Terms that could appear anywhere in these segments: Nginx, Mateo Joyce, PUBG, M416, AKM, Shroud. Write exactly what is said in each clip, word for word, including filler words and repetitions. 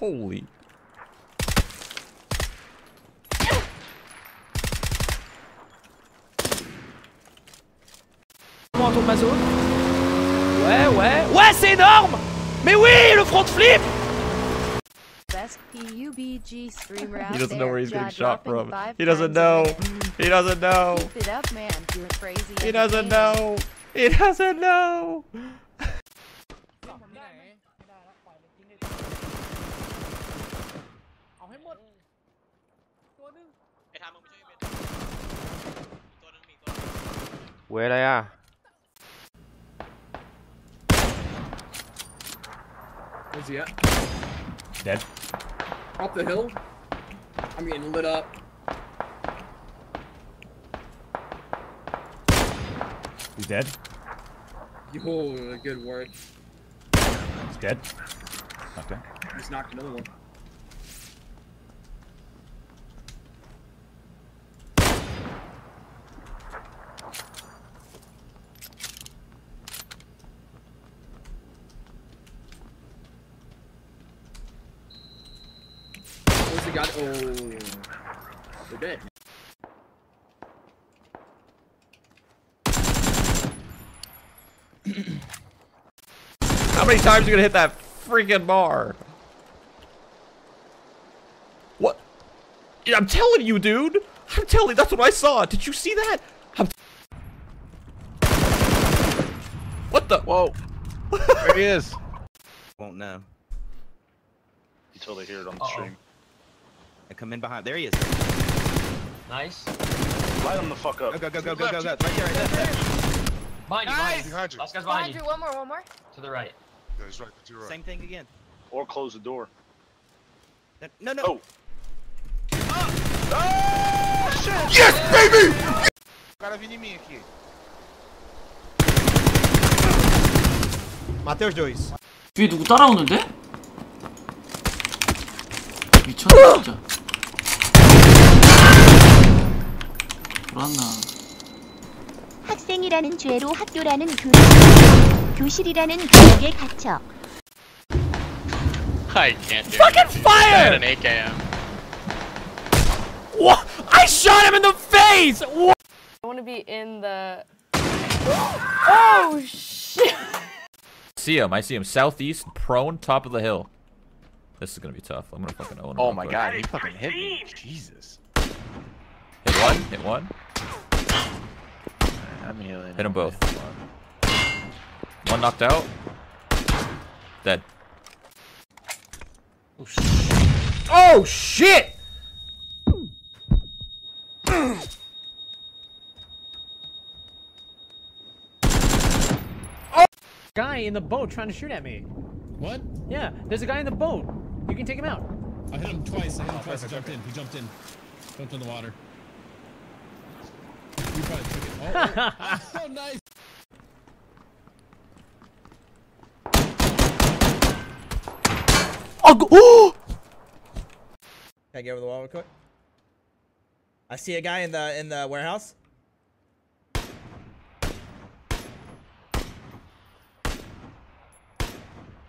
Holy. Comment on tourne ma zone? Ouais, ouais. Ouais, c'est énorme! Mais oui, le front flip! P U B G stream route. He doesn't know where he's getting shot from. He doesn't know. He doesn't know. Keep it up, man. You're crazy. He doesn't know. He doesn't know. Where they are? Where's he at? Dead. Up the hill. I'm getting lit up. He's dead. Yo, good work. He's dead. Not dead. He's knocked another one. God. Oh, they're dead. How many times are you gonna hit that freaking bar? What? I'm telling you, dude. I'm telling you, that's what I saw. Did you see that? I'm what the? Whoa. There he is. Won't know until they hear it on the uh-oh. Stream. I come in behind. There he is. Nice. Light him the fuck up. Go, go, go, go, go, go, go. Right there, right there. Behind you, behind you. Behind you. Last guy's behind you. One more, one more. To the right. Yeah, he's right to your right. Same thing again. Or close the door. No, no. Oh. Oh, oh shit. Yes, baby! Cara vem em mim aqui. Mateo Joyce. 뒤에 누구 따라오는데? 미쳤나 진짜 불안나 학생이라는 죄로 학교라는 교... 교실이라는 교육에 갇혀 I can't do fucking it. Fire! An A K M. What? I shot him in the face! What? I want to be in the... Oh shit! See him, I see him. Southeast, prone, top of the hill. This is gonna be tough. I'm gonna fucking own him. Oh my quick. God, he fucking hit me. Jesus. Hit one, hit one. I'm healing. Hit them both. One knocked out. Dead. Oh shit! Oh shit! Oh! Guy in the boat trying to shoot at me. What? Yeah, there's a guy in the boat. You can take him out. I hit him twice. I hit him twice. He jumped in. He jumped in. Jumped in the water. You probably took it. Oh, oh. That's so nice. Oh, oh! Can I get over the wall real quick? I see a guy in the in the warehouse.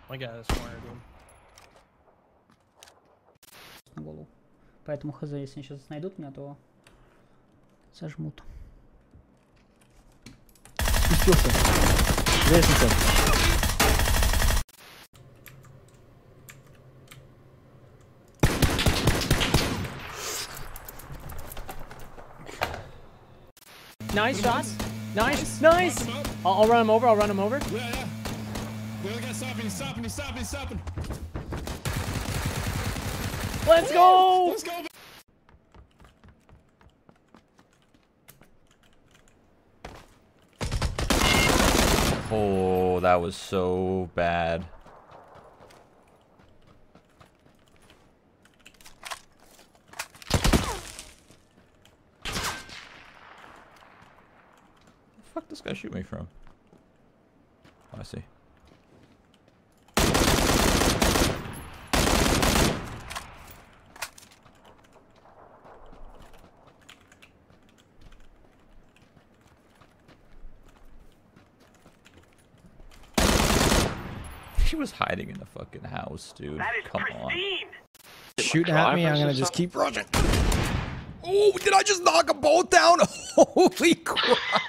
My guy is corner, dude. На голову. Поэтому хз, если они сейчас найдут меня, то сожмут. Пустился. Лестница. Nice shot. Nice. Nice. I'll, I'll run him over. I'll run him over. Yeah, yeah. The other guy's stopping. He's stopping. He's stopping. He's stopping. Let's go! Let's go! Oh, that was so bad. Where the fuck this guy shoot me from? Oh, I see. she was hiding in the fucking house, dude. That is Come pristine. on. Shoot at me, I'm gonna just keep rushing. Oh, did I just knock a bolt down? Holy crap.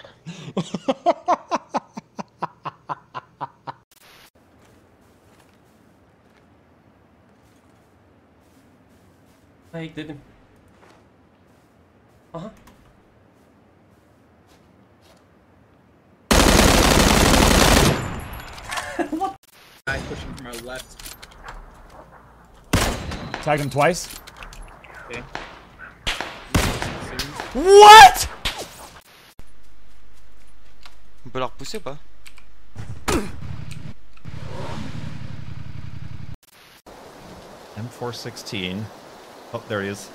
Hayır dedim. Aha. What? Guy pushing from our left. Tagged him twice. Okay. What? On peut leur pousser ou pas? M four sixteen. Oh, there he is.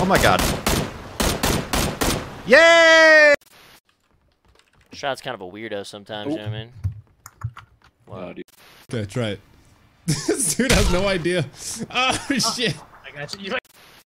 Oh my god. Yay! Shroud's kind of a weirdo sometimes, you know what I mean? Wow, dude. That's right. This dude has no idea. Oh, shit. I got you.